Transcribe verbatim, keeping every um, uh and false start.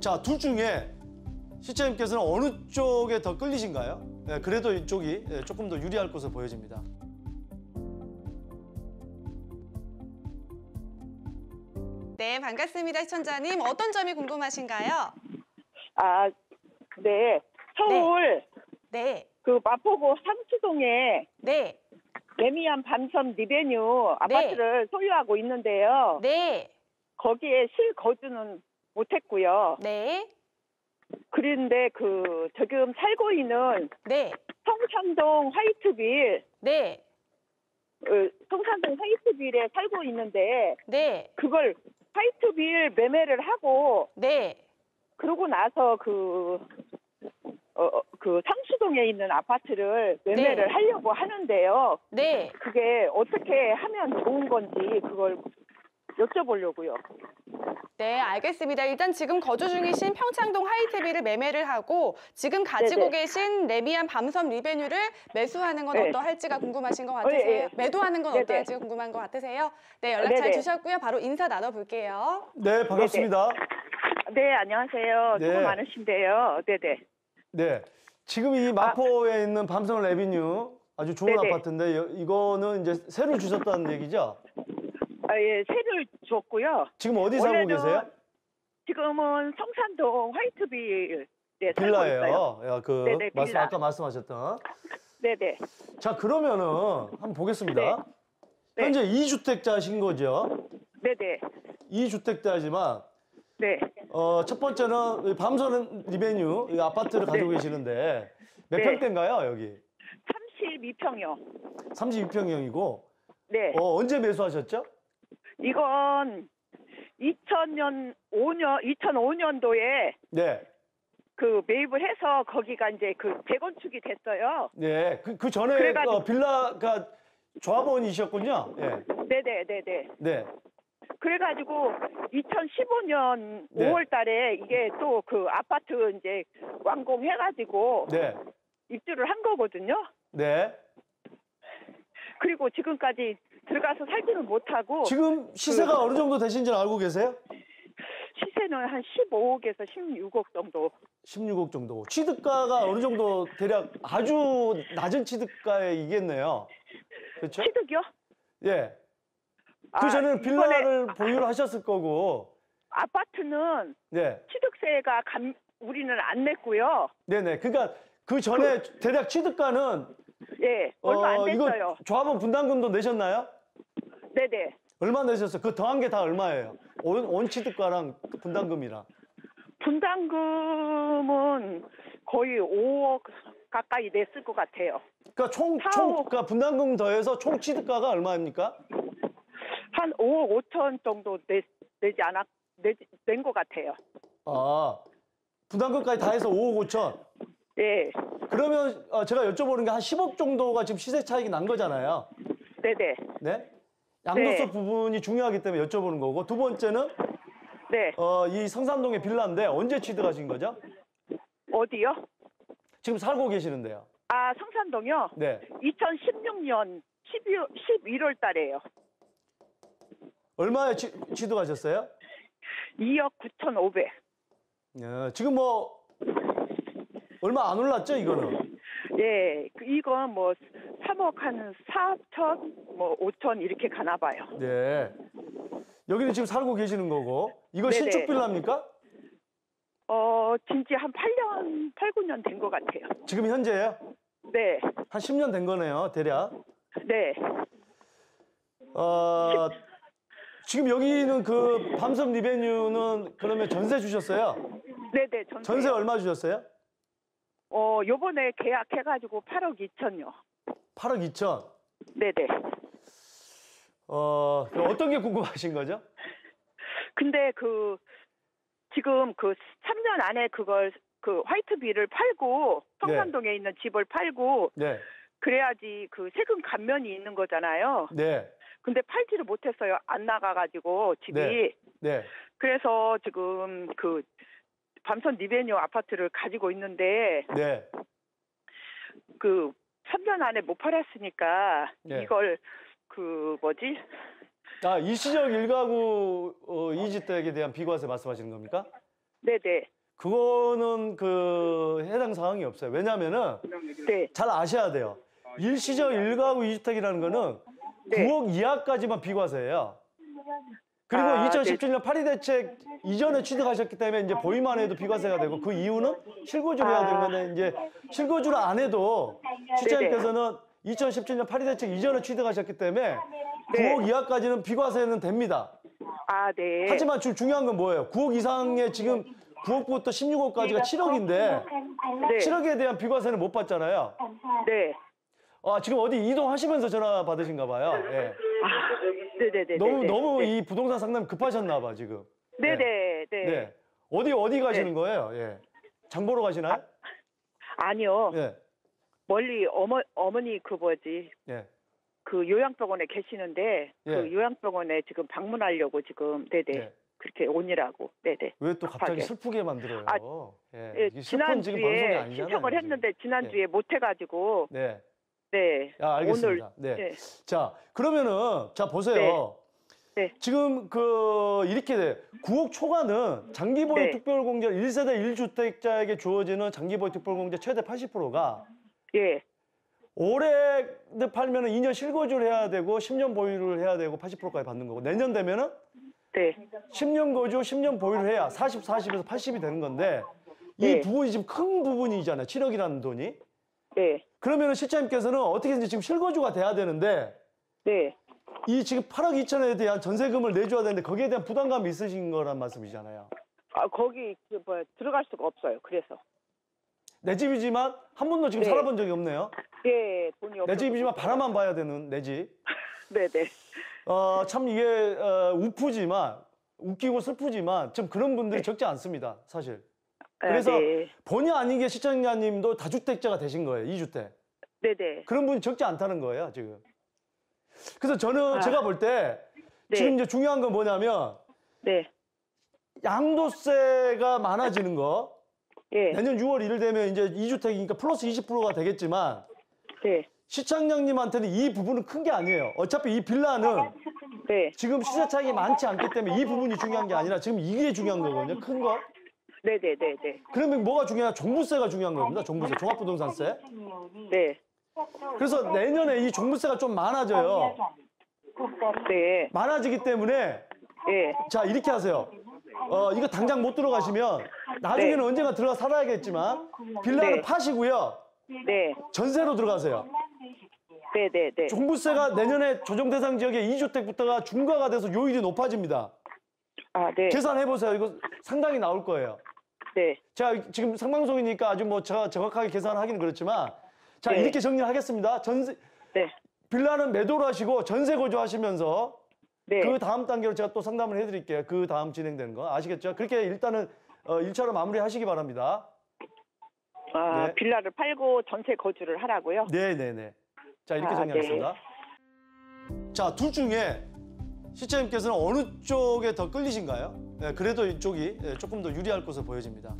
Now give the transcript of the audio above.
자, 둘 중에 시청자님께서는 어느 쪽에 더 끌리신가요? 네, 그래도 이쪽이 조금 더 유리할 것으로 보여집니다. 네, 반갑습니다, 시청자님. 어떤 점이 궁금하신가요? 아, 네. 서울, 네. 그 마포구 상수동에 네. 래미안 밤섬 리베뉴 아파트를 네. 소유하고 있는데요. 네. 거기에 실거주는 못했고요. 네. 그런데 그 지금 살고 있는 네. 성산동 화이트빌 네. 그 성산동 화이트빌에 살고 있는데 네. 그걸 화이트빌 매매를 하고 네. 그러고 나서 그 어, 그 상수동에 있는 아파트를 매매를 네. 하려고 하는데요. 네. 그게 어떻게 하면 좋은 건지 그걸 여쭤보려고요. 네, 알겠습니다. 일단 지금 거주 중이신 평창동 화이트빌을 매매를 하고 지금 가지고 네네. 계신 래미안 밤섬 리베뉴를 매수하는 건 네. 어떠할지가 궁금하신 것 같으세요? 어, 예, 예. 매도하는 건 네네. 어떠할지가 궁금한 것 같으세요? 네, 연락 네네. 잘 주셨고요. 바로 인사 나눠볼게요. 네, 반갑습니다. 네네. 네, 안녕하세요. 네. 수고 많으신데요. 네네. 네, 지금 이 마포에 아, 있는 밤섬 리베뉴 아주 좋은 네네. 아파트인데 이거는 이제 새로 주셨다는 얘기죠? 아, 예, 세를 줬고요. 지금 어디 살고 계세요? 지금은 성산동 화이트빌 네, 빌라예요. 야, 그 네네, 말씀, 빌라. 아까 말씀하셨던. 네네. 자, 그러면은 한번 보겠습니다. 네. 현재 네. 이 주택자신 거죠? 네네. 이 주택자지만 네. 어, 첫 번째는 밤섬 리베뉴 이 아파트를 가지고 네. 계시는데 몇 네. 평대인가요, 여기? 삼십이 평형. 삼십이 평형이고 네. 어, 언제 매수하셨죠? 이건 이천오 년도에 네. 그 매입을 해서 거기가 이제 그 재건축이 됐어요. 네, 그, 그 전에 그래가지고... 어, 빌라가 조합원이셨군요. 네, 네, 네, 네. 네. 그래가지고 이천십오 년 네. 오월 달에 이게 또 그 아파트 이제 완공해가지고 네. 입주를 한 거거든요. 네. 그리고 지금까지 들어가서 살지는 못하고 지금 시세가 그, 어느 정도 되신지는 알고 계세요? 시세는 한 십오억에서 십육억 정도. 십육억 정도. 취득가가 어느 정도 대략 아주 낮은 취득가에 이겠네요. 그렇죠? 취득이요? 예. 그 아, 전에는 빌라를 보유를 하셨을 거고. 아파트는 네. 취득세가 감, 우리는 안 냈고요. 네네. 그러니까 그 전에 그, 대략 취득가는 예, 얼마 어, 안 됐어요. 이거 조합원 분담금도 내셨나요? 네네. 얼마 내셨어요? 그 더한 게 다 얼마예요? 원, 원취득가랑 분담금이랑. 분담금은 거의 오억 가까이 냈을 것 같아요. 그러니까 총, 총 그러니까 분담금 더해서 총 취득가가 얼마입니까? 한 오억 오천 정도 내, 내지 않았, 낸 것 같아요. 아, 분담금까지 다 해서 오억 오천? 네. 그러면 제가 여쭤보는 게 한 십억 정도가 지금 시세 차익이 난 거잖아요. 네네. 네? 양도세 네. 부분이 중요하기 때문에 여쭤보는 거고 두 번째는 네. 어, 이 성산동의 빌라인데 언제 취득하신 거죠? 어디요? 지금 살고 계시는데요. 아, 성산동이요? 네. 이천십육 년 십일월 달에요. 얼마에 취, 취득하셨어요? 이억 구천오백. 예, 지금 뭐... 얼마 안 올랐죠, 이거는? 예, 이건 뭐 삼억 한 사천, 뭐 오천 이렇게 가나 봐요. 네. 여기는 지금 살고 계시는 거고. 이거 네네. 신축 빌라입니까? 어, 진짜 한 팔 년, 팔, 구 년 된 것 같아요. 지금 현재요? 네. 한 십 년 된 거네요, 대략. 네. 어, 지금 여기는 그 밤섬 리베뉴는 그러면 전세 주셨어요? 네네, 전세. 전세 얼마 주셨어요? 어, 요번에 계약해가지고 팔억 이천요. 팔억 이천? 네네. 어, 어떤 게 궁금하신 거죠? 근데 그, 지금 그 삼 년 안에 그걸, 그 화이트빌을 팔고, 성산동에 네. 있는 집을 팔고, 네. 그래야지 그 세금 감면이 있는 거잖아요. 네. 근데 팔지를 못했어요. 안 나가가지고, 집이. 네. 네. 그래서 지금 그, 밤섬 리베뉴 아파트를 가지고 있는데 네. 그 삼 년 안에 못 팔았으니까 네. 이걸 그 뭐지? 아, 일시적 일가구 어, 이주택에 대한 비과세 말씀하시는 겁니까? 네네. 그거는 그 해당 사항이 없어요. 왜냐하면은 네. 잘 아셔야 돼요. 일시적 일가구 이주택이라는 거는 네. 구억 이하까지만 비과세예요. 그리고 아, 이천십칠 년 파리 네. 대책 이전에 취득하셨기 때문에 이제 보유만 해도 비과세가 되고 그 이유는 실거주를 아. 해야 되는 건데 이제 실거주를 안 해도 실장님께서는 이천십칠 년 파리 대책 이전에 취득하셨기 때문에 네. 구억 이하까지는 비과세는 됩니다. 아, 네. 하지만 지금 중요한 건 뭐예요? 구억 이상의 지금 구억부터 십육억까지가 칠억인데 네. 칠억에 대한 비과세는 못 받잖아요. 네. 아, 지금 어디 이동하시면서 전화 받으신가 봐요. 네. 아, 네네네. 너무, 네네. 너무 네. 이 부동산 상담 급하셨나 봐, 지금. 네네네. 네. 네. 어디, 어디 가시는 네. 거예요? 예. 장 보러 가시나요? 아, 아니요. 예. 멀리 어머, 어머니 그 뭐지. 예. 그 요양병원에 계시는데, 예. 그 요양병원에 지금 방문하려고 지금, 네네. 예. 그렇게 오니라고. 네네. 왜 또 갑자기 슬프게 만들어요? 아, 예. 예. 지난주에 신청을 했는데, 지난주에 예. 못해가지고. 네. 네. 아, 알겠습니다. 오늘, 네. 네. 자, 그러면은, 자, 보세요. 네. 네. 지금 그, 이렇게 돼요. 구억 초과는 장기보유 네. 특별공제, 일 세대 일 주택자에게 주어지는 장기보유 특별공제 최대 팔십 퍼센트가 예. 네. 올해 팔면은 이 년 실거주를 해야 되고, 십 년 보유를 해야 되고, 팔십 퍼센트까지 받는 거고, 내년 되면은 네. 십 년 거주, 십 년 보유를 해야 사십, 사십에서 팔십이 되는 건데, 네. 이 부분이 지금 큰 부분이잖아요. 칠억이라는 돈이. 네. 그러면은 실장님께서는 어떻게든지 지금 실거주가 돼야 되는데, 네. 이 지금 팔억 이천에 대한 전세금을 내줘야 되는데 거기에 대한 부담감이 있으신 거란 말씀이잖아요. 아 거기 그 뭐 들어갈 수가 없어요. 그래서 내 집이지만 한 번도 지금 네. 살아본 적이 없네요. 네, 돈이 없어요. 내 집이지만 바라만 봐야 되는 내 집. 네네. 어, 참 이게 어, 우프지만 웃기고 슬프지만 좀 그런 분들이 네. 적지 않습니다, 사실. 그래서 아, 네. 본의 아니게 시청자님도 다주택자가 되신 거예요, 이주택. 네네. 그런 분이 적지 않다는 거예요, 지금. 그래서 저는 아, 제가 볼 때 네. 지금 이제 중요한 건 뭐냐면 네. 양도세가 많아지는 거. 네. 내년 유월 일일 되면 이제 이주택이니까 플러스 이십 퍼센트가 되겠지만 네. 시청자님한테는 이 부분은 큰 게 아니에요. 어차피 이 빌라는 네. 지금 시세 차익이 많지 않기 때문에 이 부분이 중요한 게 아니라 지금 이게 중요한 거거든요, 큰 거. 네네네네. 그러면 뭐가 중요하냐? 종부세가 중요한 겁니다. 종부세, 종합부동산세. 네. 그래서 내년에 이 종부세가 좀 많아져요. 네. 많아지기 때문에. 네. 자 이렇게 하세요. 어 이거 당장 못 들어가시면 나중에는 네. 언젠가 들어가 살아야겠지만 빌라를 네. 파시고요. 네. 전세로 들어가세요. 네네네. 네. 종부세가 내년에 조정 대상 지역의 이주택부터가 중과가 돼서 요율이 높아집니다. 아, 네. 계산해보세요. 이거 상당히 나올 거예요. 네. 제가 지금 생방송이니까 아주 뭐 제가 정확하게 계산을 하기는 그렇지만 자, 네. 이렇게 정리하겠습니다. 전세, 네. 빌라는 매도를 하시고 전세 거주하시면서 네. 그 다음 단계로 제가 또 상담을 해드릴게요. 그 다음 진행되는 거. 아시겠죠? 그렇게 일단은 어, 일차로 마무리하시기 바랍니다. 아, 네. 빌라를 팔고 전세 거주를 하라고요? 네네네. 자, 이렇게 아, 정리하겠습니다. 네. 자, 둘 중에 시청자님께서는 어느 쪽에 더 끌리신가요? 네, 그래도 이쪽이 조금 더 유리할 것으로 보여집니다.